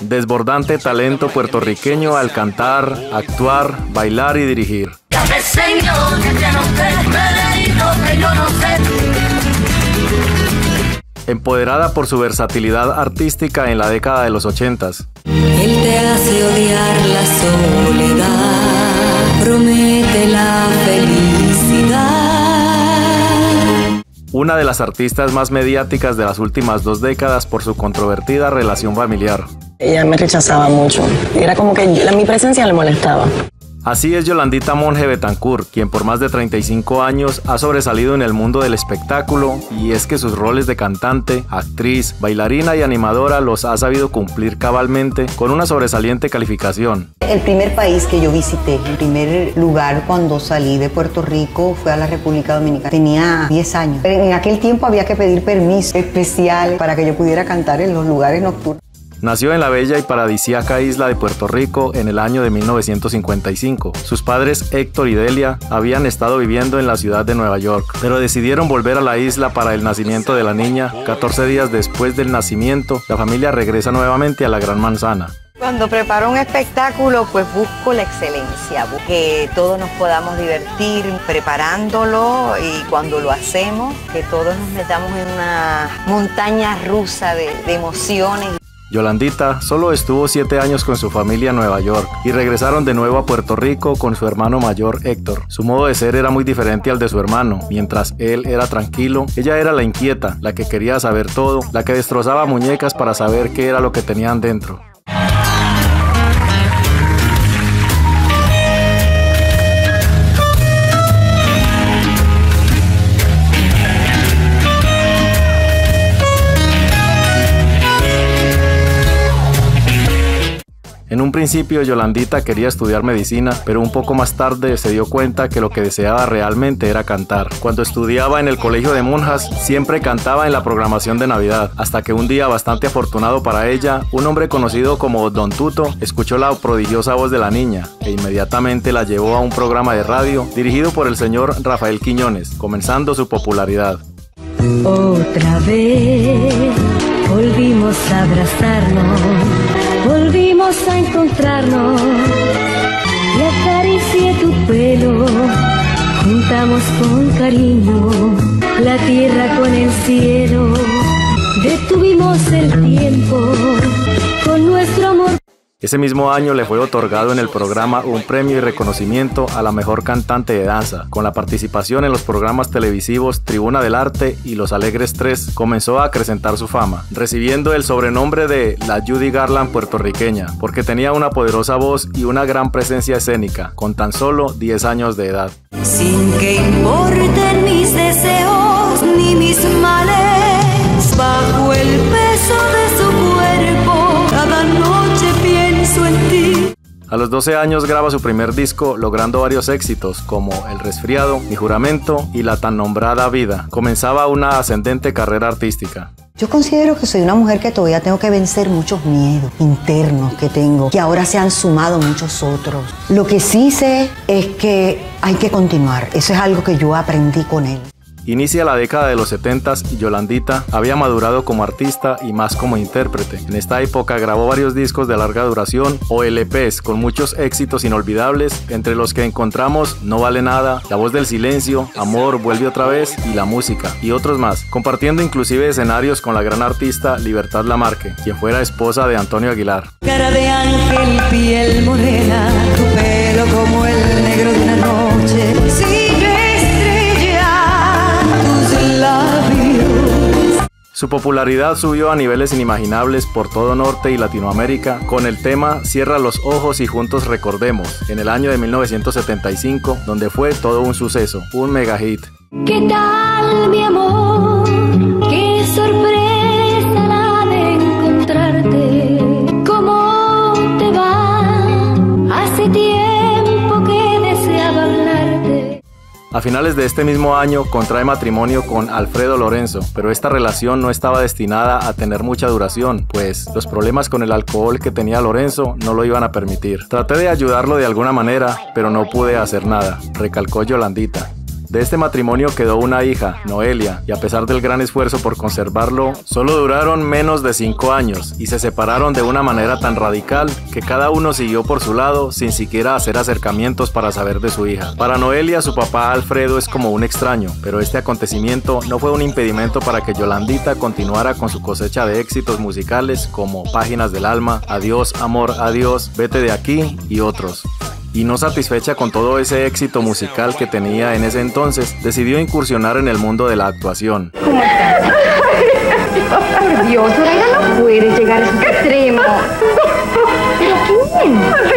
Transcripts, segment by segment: Desbordante talento puertorriqueño al cantar, actuar, bailar y dirigir. Empoderada por su versatilidad artística en la década de los 80s. Él te hace odiar la soledad, promete la felicidad. Una de las artistas más mediáticas de las últimas dos décadas por su controvertida relación familiar. Ella me rechazaba mucho, era como que mi presencia le molestaba. Así es Yolandita Monge Betancourt, quien por más de 35 años ha sobresalido en el mundo del espectáculo, y es que sus roles de cantante, actriz, bailarina y animadora los ha sabido cumplir cabalmente con una sobresaliente calificación. El primer país que yo visité, el primer lugar cuando salí de Puerto Rico fue a la República Dominicana. Tenía 10 años. En aquel tiempo había que pedir permisos especiales para que yo pudiera cantar en los lugares nocturnos. Nació en la bella y paradisíaca isla de Puerto Rico en el año de 1955. Sus padres, Héctor y Delia, habían estado viviendo en la ciudad de Nueva York, pero decidieron volver a la isla para el nacimiento de la niña. 14 días después del nacimiento, la familia regresa nuevamente a la Gran Manzana. Cuando preparo un espectáculo, pues busco la excelencia, que todos nos podamos divertir preparándolo, y cuando lo hacemos, que todos nos metamos en una montaña rusa de emociones. Yolandita solo estuvo 7 años con su familia en Nueva York y regresaron de nuevo a Puerto Rico con su hermano mayor Héctor. Su modo de ser era muy diferente al de su hermano. Mientras él era tranquilo, ella era la inquieta, la que quería saber todo, la que destrozaba muñecas para saber qué era lo que tenían dentro. En un principio Yolandita quería estudiar medicina, pero un poco más tarde se dio cuenta que lo que deseaba realmente era cantar. Cuando estudiaba en el colegio de monjas, siempre cantaba en la programación de Navidad, hasta que un día bastante afortunado para ella, un hombre conocido como Don Tuto escuchó la prodigiosa voz de la niña e inmediatamente la llevó a un programa de radio dirigido por el señor Rafael Quiñones, comenzando su popularidad. Otra vez volvimos a abrazarnos. Volvimos a encontrarnos y acaricié tu pelo, juntamos con cariño la tierra con el cielo, detuvimos el tiempo con nuestro amor. Ese mismo año le fue otorgado en el programa un premio y reconocimiento a la mejor cantante de danza. Con la participación en los programas televisivos Tribuna del Arte y Los Alegres 3, comenzó a acrecentar su fama, recibiendo el sobrenombre de la Judy Garland puertorriqueña, porque tenía una poderosa voz y una gran presencia escénica, con tan solo 10 años de edad. Sin que importen mis deseos ni mis males, bajo el peso de su cuerpo, cada noche pienso en ti. A los 12 años graba su primer disco, logrando varios éxitos como El Resfriado, Mi Juramento y la tan nombrada Vida. Comenzaba una ascendente carrera artística. Yo considero que soy una mujer que todavía tengo que vencer muchos miedos internos que tengo, que ahora se han sumado muchos otros. Lo que sí sé es que hay que continuar. Eso es algo que yo aprendí con él. Inicia la década de los 70s y Yolandita había madurado como artista y más como intérprete. En esta época grabó varios discos de larga duración o LPs con muchos éxitos inolvidables, entre los que encontramos No Vale Nada, La Voz del Silencio, Amor Vuelve Otra Vez y La Música, y otros más, compartiendo inclusive escenarios con la gran artista Libertad Lamarque, quien fuera esposa de Antonio Aguilar. Cara de ángel, piel morena, tu pelo como el negro de una noche, sigue. Su popularidad subió a niveles inimaginables por todo Norte y Latinoamérica con el tema Cierra los Ojos y Juntos Recordemos, en el año de 1975, donde fue todo un suceso, un mega hit. ¿Qué tal, mi amor? ¡Qué sorpresa la de encontrarte! ¿Cómo te va? Hace tiempo que deseaba hablarte. A finales de este mismo año contrae matrimonio con Alfredo Lorenzo, pero esta relación no estaba destinada a tener mucha duración, pues los problemas con el alcohol que tenía Lorenzo no lo iban a permitir. Traté de ayudarlo de alguna manera, pero no pude hacer nada, recalcó Yolandita. De este matrimonio quedó una hija, Noelia, y a pesar del gran esfuerzo por conservarlo, solo duraron menos de 5 años y se separaron de una manera tan radical que cada uno siguió por su lado sin siquiera hacer acercamientos para saber de su hija. Para Noelia, su papá Alfredo es como un extraño, pero este acontecimiento no fue un impedimento para que Yolandita continuara con su cosecha de éxitos musicales como Páginas del Alma, Adiós, Amor, Adiós, Vete de Aquí y otros. Y no satisfecha con todo ese éxito musical que tenía en ese entonces, decidió incursionar en el mundo de la actuación. ¿Cómo estás? Por Dios, Soraya, no puedes llegar a ese extremo. ¿Pero quién? Soraya,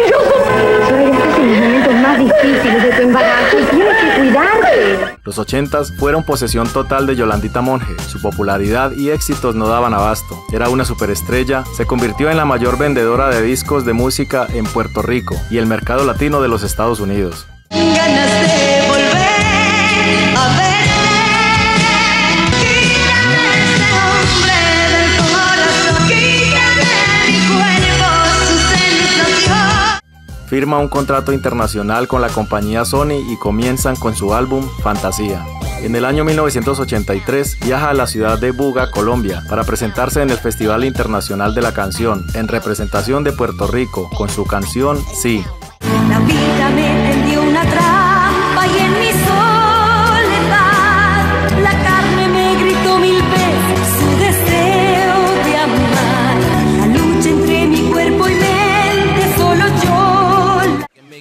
este es el momento más difícil de tu embarazo y tienes que cuidarte. Los 80s fueron posesión total de Yolandita Monge. Su popularidad y éxitos no daban abasto. Era una superestrella, se convirtió en la mayor vendedora de discos de música en Puerto Rico y el mercado latino de los Estados Unidos. Ganas de volver a ver, quítame ese hombre del corazón, quítame mi cuerpo, su sensación. Firma un contrato internacional con la compañía Sony y comienzan con su álbum Fantasía. En el año 1983 viaja a la ciudad de Buga, Colombia, para presentarse en el Festival Internacional de la Canción, en representación de Puerto Rico, con su canción Sí. La vida me tendió una trampa y en mi soledad la carne me gritó 1000 veces su deseo de amar. La lucha entre mi cuerpo y mente, solo yo.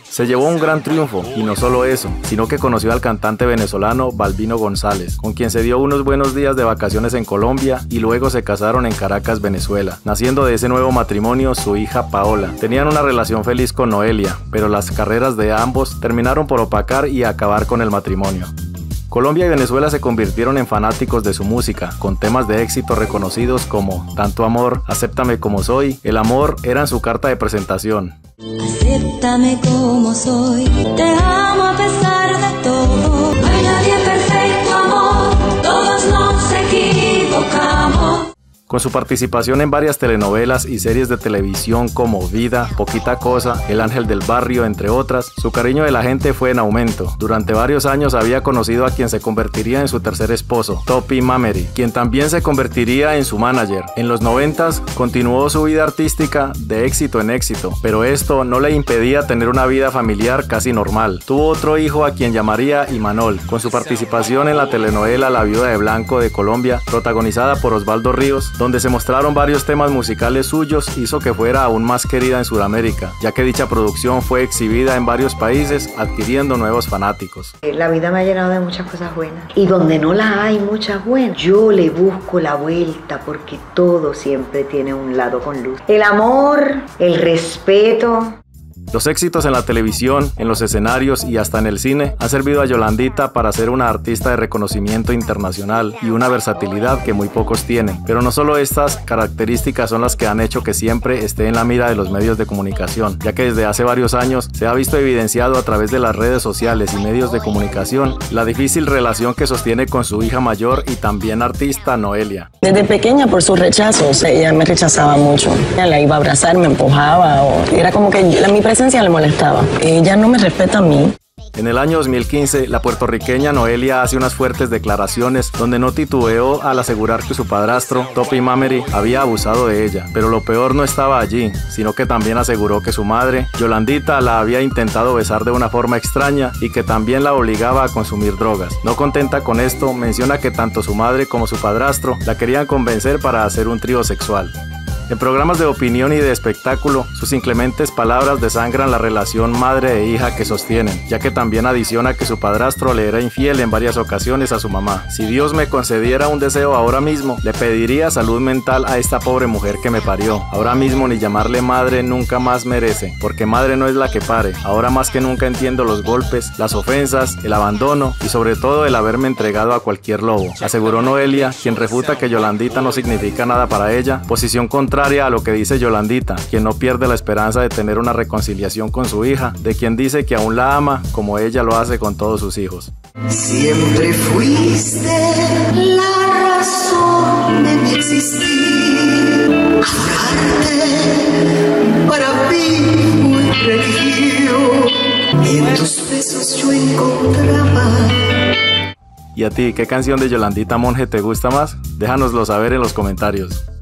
Se llevó un gran triunfo, y no solo eso, sino que conoció al cantante venezolano Balbino González, con quien se dio unos buenos días de vacaciones en Colombia y luego se casaron en Caracas, Venezuela, naciendo de ese nuevo matrimonio su hija Paola. Tenían una relación feliz con Noelia, pero las carreras de ambos terminaron por opacar y acabar con el matrimonio. Colombia y Venezuela se convirtieron en fanáticos de su música, con temas de éxito reconocidos como Tanto Amor, Acéptame Como Soy, El Amor eran su carta de presentación. Acéptame como soy, te amo a pesar de todo, no hay nadie perfecto, amor, todos nos equivocamos. Con su participación en varias telenovelas y series de televisión como Vida, Poquita Cosa, El Ángel del Barrio, entre otras, su cariño de la gente fue en aumento. Durante varios años había conocido a quien se convertiría en su tercer esposo, Topy Mamery, quien también se convertiría en su manager. En los 90s continuó su vida artística de éxito en éxito, pero esto no le impedía tener una vida familiar casi normal. Tuvo otro hijo a quien llamaría Imanol. Con su participación en la telenovela La Viuda de Blanco de Colombia, protagonizada por Osvaldo Ríos, donde se mostraron varios temas musicales suyos, hizo que fuera aún más querida en Sudamérica, ya que dicha producción fue exhibida en varios países, adquiriendo nuevos fanáticos. La vida me ha llenado de muchas cosas buenas, y donde no las hay muchas buenas, yo le busco la vuelta, porque todo siempre tiene un lado con luz. El amor, el respeto. Los éxitos en la televisión, en los escenarios y hasta en el cine han servido a Yolandita para ser una artista de reconocimiento internacional y una versatilidad que muy pocos tienen. Pero no solo estas características son las que han hecho que siempre esté en la mira de los medios de comunicación, ya que desde hace varios años se ha visto evidenciado a través de las redes sociales y medios de comunicación la difícil relación que sostiene con su hija mayor y también artista Noelia. Desde pequeña, por sus rechazos, ella me rechazaba mucho. Ella la iba a abrazar, me empujaba, o era como que mi presencia le molestaba. Ella no me respeta a mí. En el año 2015, la puertorriqueña Noelia hace unas fuertes declaraciones donde no titubeó al asegurar que su padrastro, Topy Mamery, había abusado de ella. Pero lo peor no estaba allí, sino que también aseguró que su madre, Yolandita, la había intentado besar de una forma extraña y que también la obligaba a consumir drogas. No contenta con esto, menciona que tanto su madre como su padrastro la querían convencer para hacer un trío sexual. En programas de opinión y de espectáculo, sus inclementes palabras desangran la relación madre e hija que sostienen, ya que también adiciona que su padrastro le era infiel en varias ocasiones a su mamá. Si Dios me concediera un deseo ahora mismo, le pediría salud mental a esta pobre mujer que me parió. Ahora mismo ni llamarle madre nunca más merece, porque madre no es la que pare. Ahora más que nunca entiendo los golpes, las ofensas, el abandono y sobre todo el haberme entregado a cualquier lobo, aseguró Noelia, quien refuta que Yolandita no significa nada para ella, posición contraria a lo que dice Yolandita, quien no pierde la esperanza de tener una reconciliación con su hija, de quien dice que aún la ama como ella lo hace con todos sus hijos. Siempre fuiste la razón de mi existir, adorarte para mí un refugio, y en tus besos yo encontraba ¿Y a ti, qué canción de Yolandita Monge te gusta más? Déjanoslo saber en los comentarios.